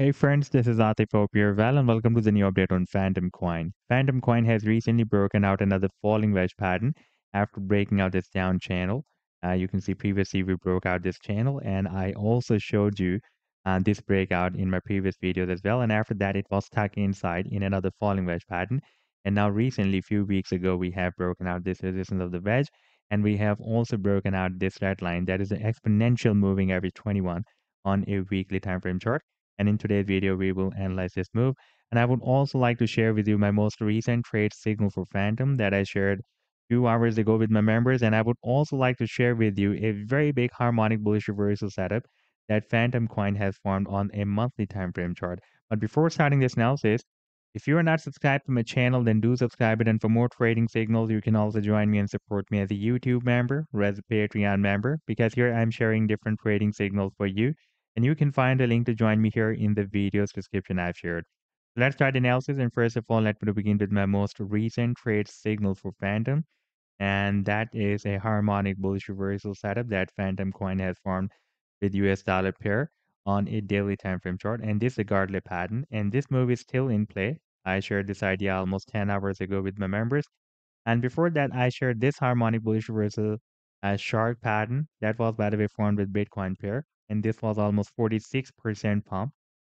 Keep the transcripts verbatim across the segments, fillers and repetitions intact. Hey friends, this is Athe Pop here. Well, and welcome to the new update on Fantom Coin. Fantom Coin has recently broken out another falling wedge pattern after breaking out this down channel. Uh, you can see previously we broke out this channel, and I also showed you uh, this breakout in my previous videos as well. And after that, it was stuck inside in another falling wedge pattern. And now recently, a few weeks ago, we have broken out this resistance of the wedge, and we have also broken out this red line that is the exponential moving average twenty-one on a weekly time frame chart. And in today's video, we will analyze this move. And I would also like to share with you my most recent trade signal for Fantom that I shared two hours ago with my members. And I would also like to share with you a very big harmonic bullish reversal setup that Fantom Coin has formed on a monthly time frame chart. But before starting this analysis, if you are not subscribed to my channel, then do subscribe it. And for more trading signals, you can also join me and support me as a YouTube member or as a Patreon member, because here I'm sharing different trading signals for you. And you can find a link to join me here in the video's description I've shared. So let's start the analysis. And first of all, let me begin with my most recent trade signal for Fantom. And that is a harmonic bullish reversal setup that Fantom Coin has formed with U S dollar pair on a daily time frame chart. And this is a Gartley pattern. And this move is still in play. I shared this idea almost ten hours ago with my members. And before that, I shared this harmonic bullish reversal uh, shark pattern that was, by the way, formed with Bitcoin pair. And this was almost forty-six percent pump.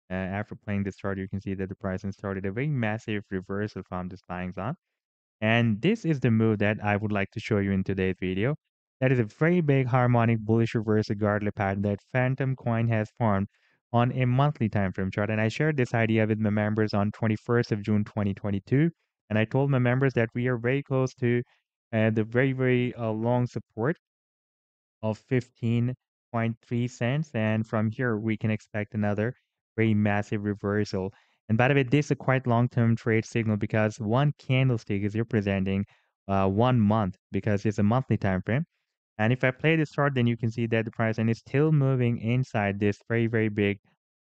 Uh, after playing this chart, you can see that the pricing started a very massive reversal from this buying zone. And this is the move that I would like to show you in today's video. That is a very big harmonic bullish reversal Gartley pattern that Fantom Coin has formed on a monthly time frame chart. And I shared this idea with my members on twenty-first of June twenty twenty-two. And I told my members that we are very close to uh, the very, very uh, long support of fifteen point three cents, and from here we can expect another very massive reversal. And by the way, this is a quite long-term trade signal because one candlestick is representing uh, one month because it's a monthly time frame. And if I play this chart, then you can see that the price and is still moving inside this very very big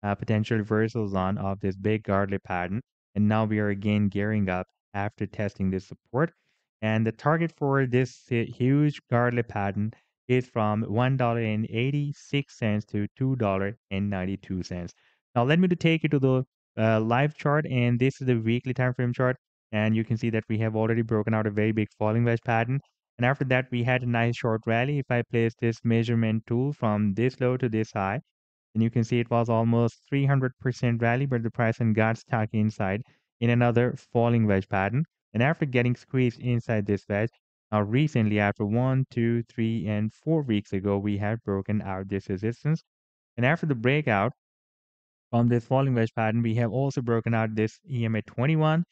uh, potential reversal zone of this big Gartley pattern. And now we are again gearing up after testing this support. And the target for this huge Gartley pattern is from one dollar and eighty-six cents to two dollars and ninety-two cents. Now let me take you to the uh, live chart, and this is the weekly time frame chart. And you can see that we have already broken out a very big falling wedge pattern. And after that, we had a nice short rally. If I place this measurement tool from this low to this high, and you can see it was almost three hundred percent rally, but the price and got stuck inside in another falling wedge pattern. And after getting squeezed inside this wedge, now recently, after one, two, three, and four weeks ago, we had broken out this resistance. And after the breakout from this falling wedge pattern, we have also broken out this E M A twenty-one,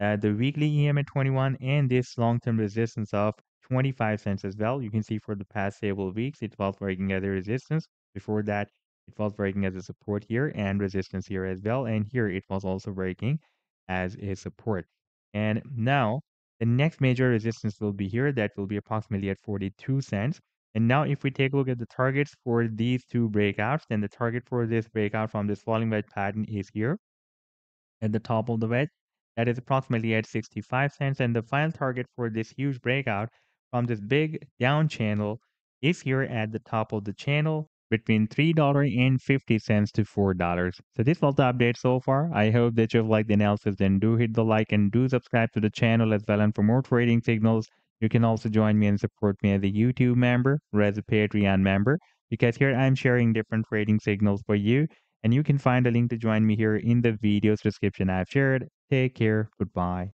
uh, the weekly E M A twenty-one, and this long-term resistance of twenty-five cents as well. You can see for the past several weeks, it was breaking as a resistance. Before that, it was breaking as a support here and resistance here as well. And here it was also breaking as a support. And now, the next major resistance will be here. That will be approximately at forty-two cents. And now if we take a look at the targets for these two breakouts, then the target for this breakout from this falling wedge pattern is here at the top of the wedge. That is approximately at sixty-five cents. And the final target for this huge breakout from this big down channel is here at the top of the channel between three dollars and fifty cents to four dollars. So this was the update so far. I hope that you've liked the analysis. Then do hit the like and do subscribe to the channel as well. And for more trading signals, you can also join me and support me as a YouTube member or as a Patreon member, because here I'm sharing different trading signals for you. And you can find a link to join me here in the video's description I've shared. Take care. Goodbye.